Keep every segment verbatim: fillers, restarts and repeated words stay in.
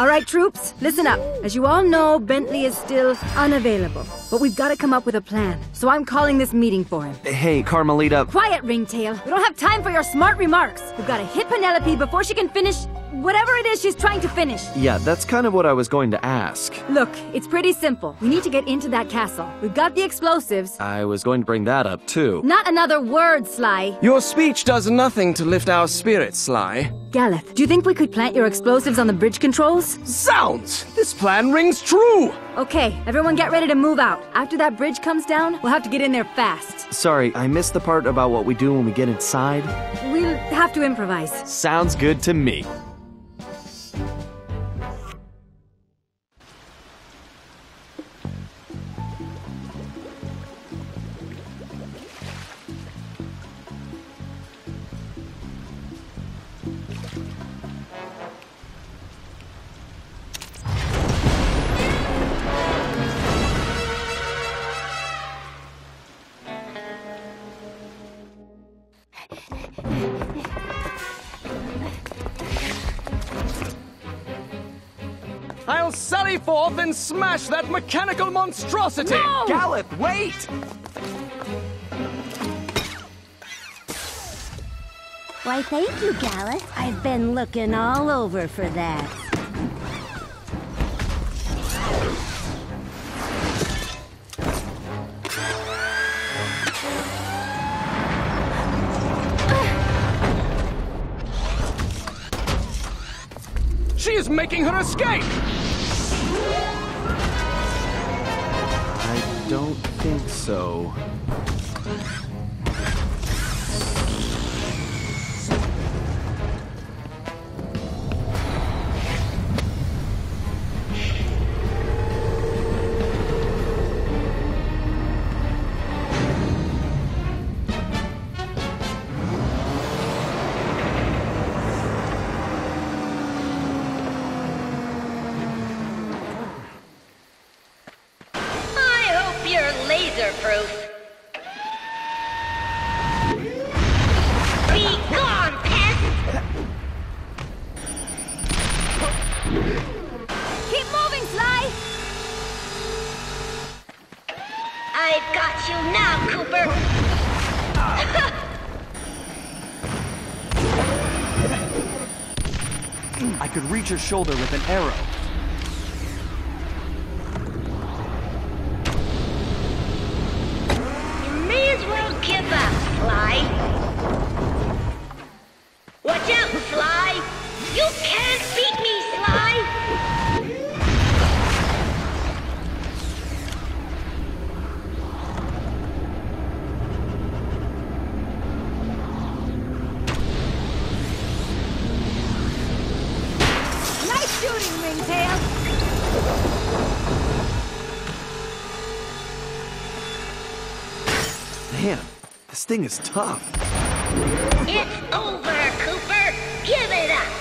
All right, troops, listen up. As you all know, Bentley is still unavailable. But we've got to come up with a plan, so I'm calling this meeting for him. Hey, Carmelita. Quiet, Ringtail. We don't have time for your smart remarks. We've got to hit Penelope before she can finish whatever it is she's trying to finish. Yeah, that's kind of what I was going to ask. Look, it's pretty simple. We need to get into that castle. We've got the explosives. I was going to bring that up, too. Not another word, Sly. Your speech does nothing to lift our spirits, Sly. Galleth, do you think we could plant your explosives on the bridge controls? Sounds! This plan rings true! Okay, everyone get ready to move out. After that bridge comes down, we'll have to get in there fast. Sorry, I missed the part about what we do when we get inside. We'll have to improvise. Sounds good to me. I'll sally forth and smash that mechanical monstrosity! No! Galleth, wait! Why, thank you, Galleth. I've been looking all over for that. She is making her escape! I don't think so. Proof. Be gone, pest! Keep moving, Sly! I've got you now, Cooper! I could reach her shoulder with an arrow. Man, this thing is tough. It's over, Cooper! Give it up!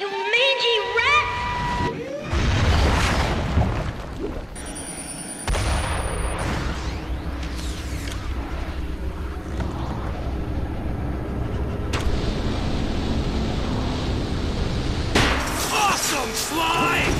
You mangy rat! Awesome, Sly!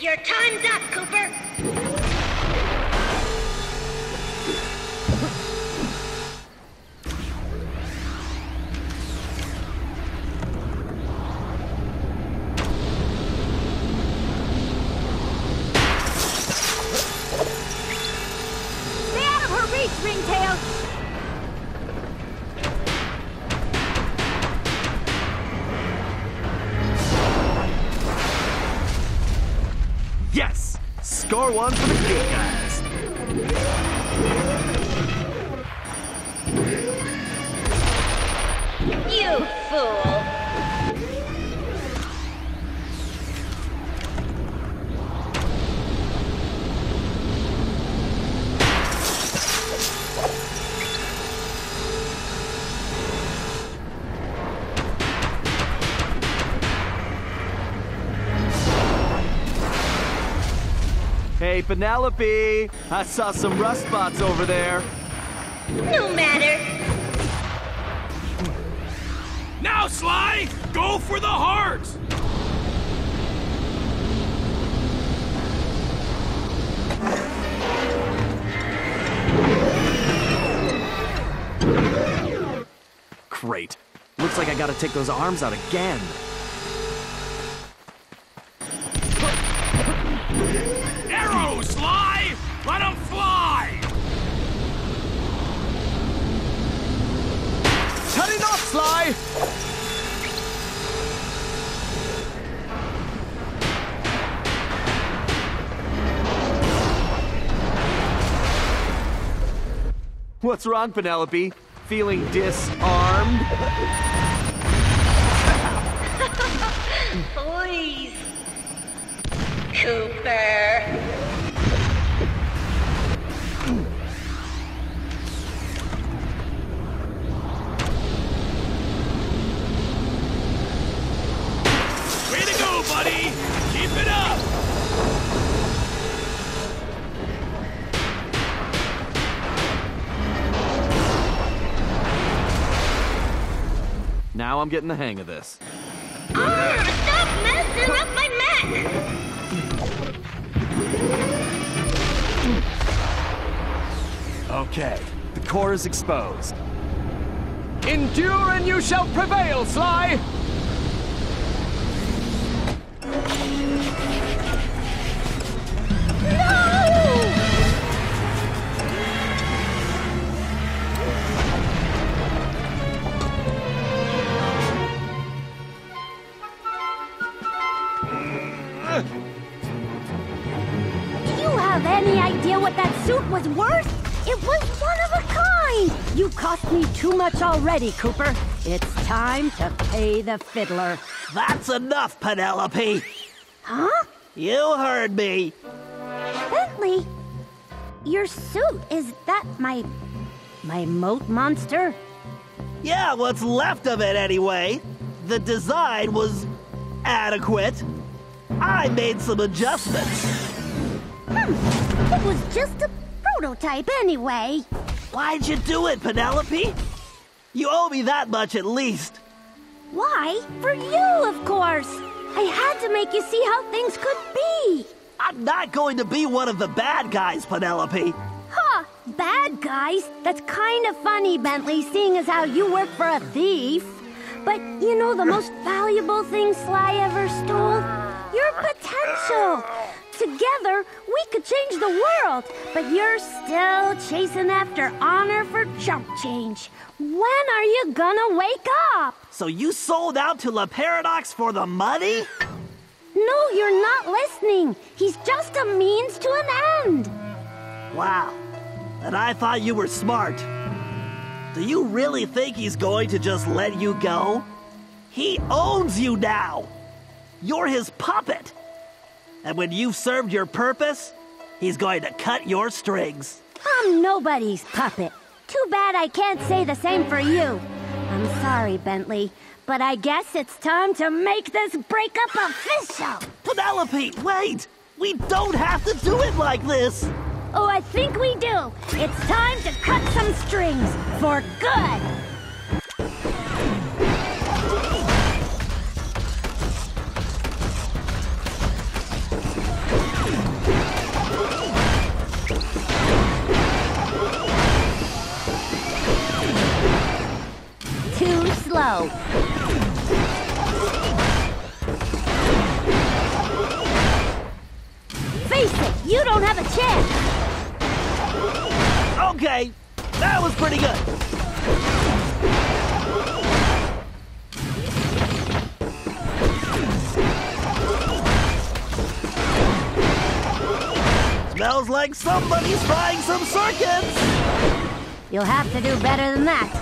Your time's up, Cooper! Stay out of her reach, Ringtail! score one for the good guys. You fool! Hey, Penelope! I saw some rust spots over there. No matter. Now, Sly! Go for the heart! Great. Looks like I gotta take those arms out again. Sly! Let him fly! Cut it off, Sly! What's wrong, Penelope? Feeling disarmed? Please! Cooper! Buddy, keep it up! Now I'm getting the hang of this. Arr, stop messing up my mech! Okay, the core is exposed. Endure and you shall prevail, Sly! Worth? It was one of a kind! You cost me too much already, Cooper. It's time to pay the fiddler. That's enough, Penelope! Huh? You heard me. Bentley, your suit, is that my... my moat monster? Yeah, what's left of it anyway. The design was adequate. I made some adjustments. Hmm, it was just a prototype anyway. Why'd you do it, Penelope? You owe me that much at least. Why? For you, of course. I had to make you see how things could be. I'm not going to be one of the bad guys, Penelope. Huh, bad guys? That's kind of funny, Bentley, seeing as how you work for a thief. But you know the most valuable thing Sly ever stole? Your potential. Together, we could change the world, but you're still chasing after honor for chump change. When are you gonna wake up? So you sold out to La Paradox for the money? No, you're not listening. He's just a means to an end. Wow. And I thought you were smart. Do you really think he's going to just let you go? He owns you now. You're his puppet. And when you've served your purpose, he's going to cut your strings. I'm nobody's puppet. Too bad I can't say the same for you. I'm sorry, Bentley, but I guess it's time to make this breakup official. Penelope, wait! We don't have to do it like this! Oh, I think we do. It's time to cut some strings for good! Too slow. Face it, you don't have a chance. Okay, that was pretty good. like somebody's trying some circuits! You'll have to do better than that.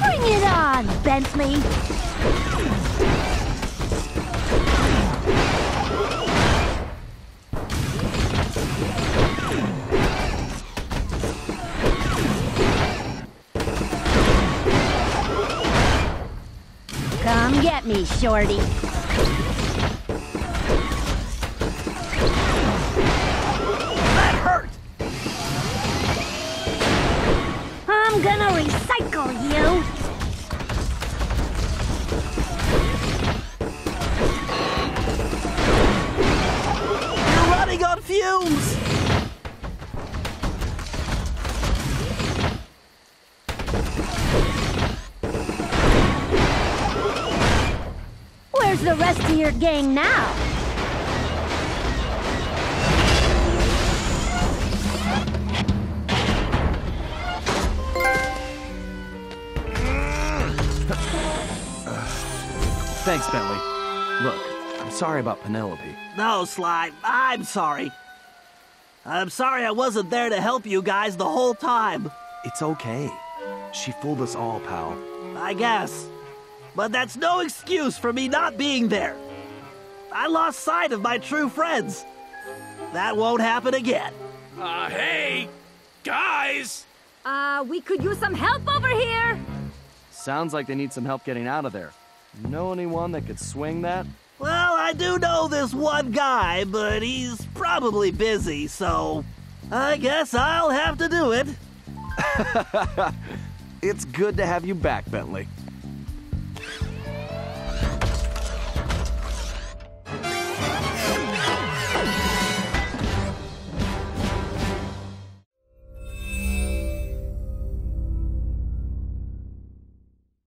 Bring it on, Bentley! Get me, Shorty. That hurt. I'm gonna recycle you. You're running on fumes. The rest of your gang now. Thanks, Bentley. Look, I'm sorry about Penelope. No, Sly, I'm sorry. I'm sorry I wasn't there to help you guys the whole time. It's okay. She fooled us all, pal. I guess. But that's no excuse for me not being there. I lost sight of my true friends. That won't happen again. Uh, hey! Guys! Uh, we could use some help over here! Sounds like they need some help getting out of there. Know anyone that could swing that? Well, I do know this one guy, but he's probably busy, so I guess I'll have to do it. It's good to have you back, Bentley.